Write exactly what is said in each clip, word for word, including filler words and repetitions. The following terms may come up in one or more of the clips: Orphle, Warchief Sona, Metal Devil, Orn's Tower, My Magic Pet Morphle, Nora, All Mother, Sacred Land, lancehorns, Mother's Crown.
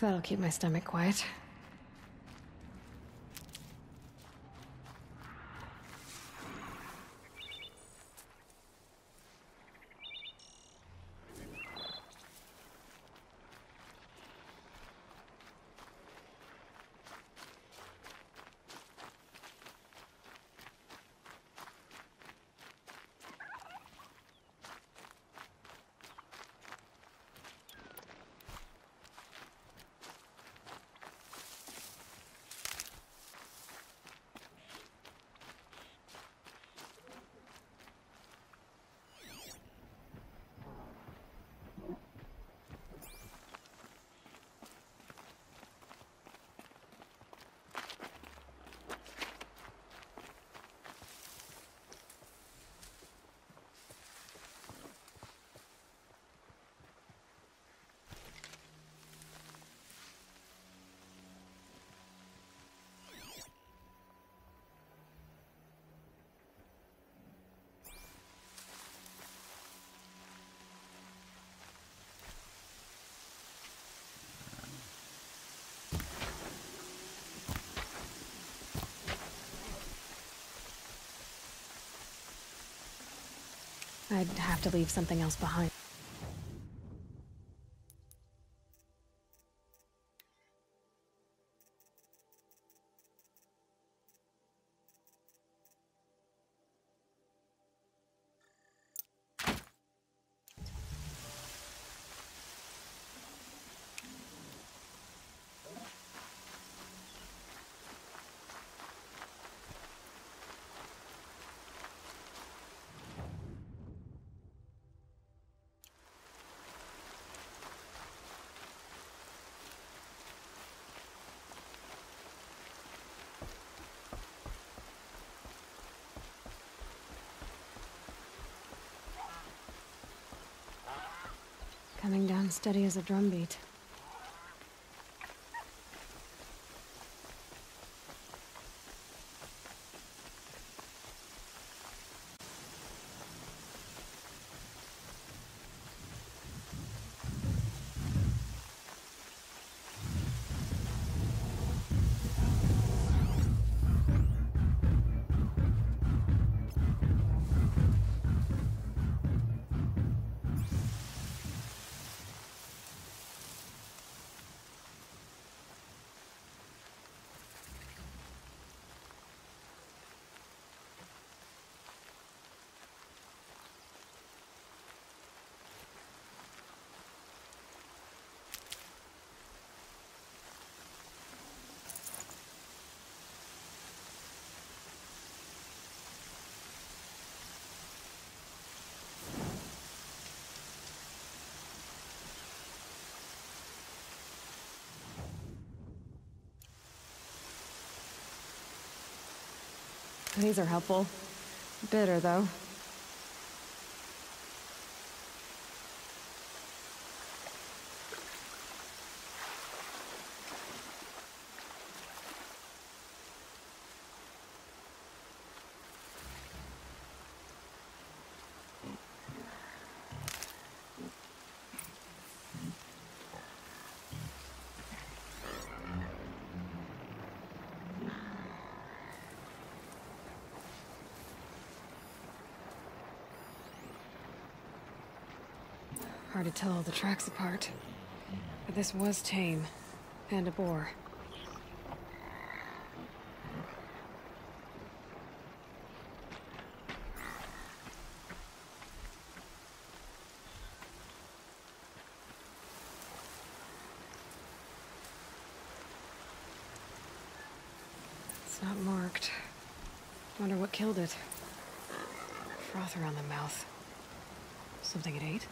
That'll keep my stomach quiet. I'd have to leave something else behind. Coming down steady as a drumbeat. These are helpful. Bitter, though. Hard to tell all the tracks apart, but this was tame, and a boar. It's not marked. Wonder what killed it. Froth around the mouth. Something it ate?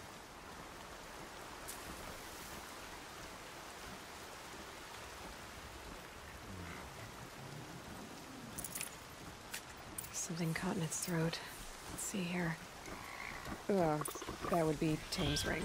Something caught in its throat. Let's see here. Ugh, that would be Tame's ring.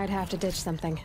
I'd have to ditch something.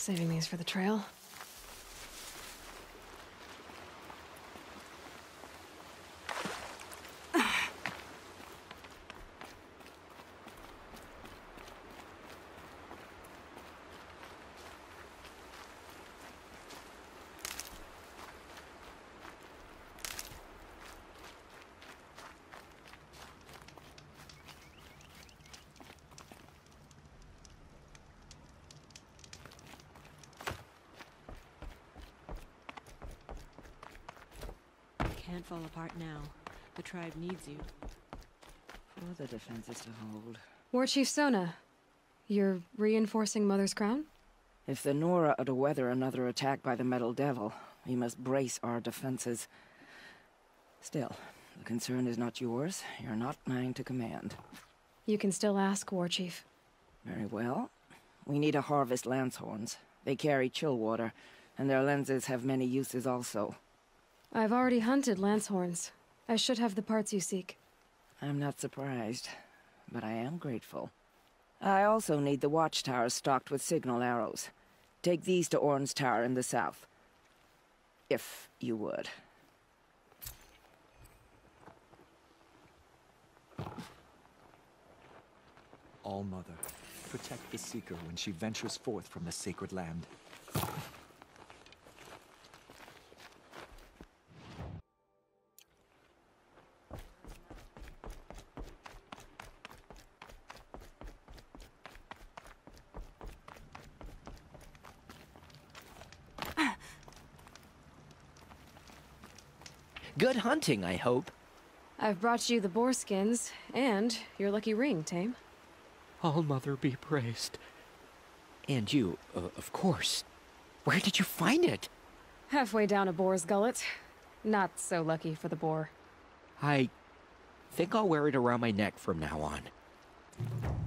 Saving these for the trail. Can't fall apart now. The tribe needs you. For the defenses to hold. Warchief Sona, you're reinforcing Mother's Crown? If the Nora are to weather another attack by the Metal Devil, we must brace our defenses. Still, the concern is not yours. You're not mine to command. You can still ask, Warchief. Very well. We need to harvest lancehorns. They carry chill water, and their lenses have many uses also. I've already hunted lancehorns. I should have the parts you seek. I'm not surprised. but I am grateful. I also need the watchtowers stocked with signal arrows. Take these to Orn's Tower in the south. If you would. All Mother, protect the Seeker when she ventures forth from the Sacred Land. Good hunting, I hope. I've brought you the boar skins, and your lucky ring, Tame. All Mother be praised. And you, uh, of course. Where did you find it? Halfway down a boar's gullet. Not so lucky for the boar. I think I'll wear it around my neck from now on.